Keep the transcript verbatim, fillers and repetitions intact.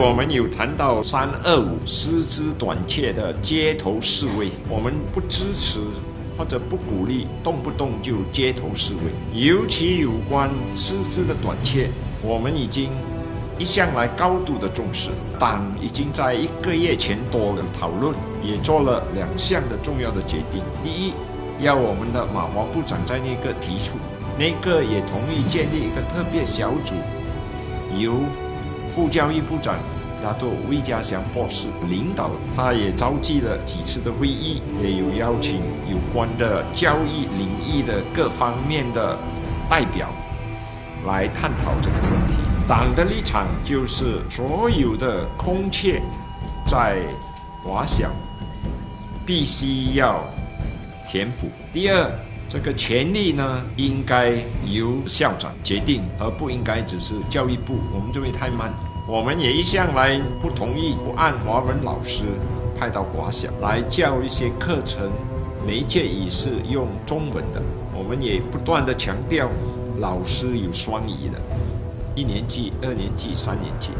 我们有谈到三二五师资短缺的街头示威，我们不支持或者不鼓励动不动就街头示威，尤其有关师资的短缺，我们已经一向来高度的重视，党已经在一个月前多的讨论，也做了两项的重要的决定。第一，要我们的马华部长在内阁提出，内阁也同意建立一个特别小组，由副教育部长拿督魏家祥博士领导，他也召集了几次的会议，也有邀请有关的教育领域的各方面的代表来探讨这个问题。 党的立场就是，所有的空缺在华小必须要填补。第二，这个权力呢，应该由校长决定，而不应该只是教育部。我们这边太慢，我们也一向来不同意不按华文老师派到华小来教一些课程，媒介也是用中文的。我们也不断的强调，老师有双语的。 一年级、二年级、三年级。